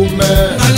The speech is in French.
Boom, man.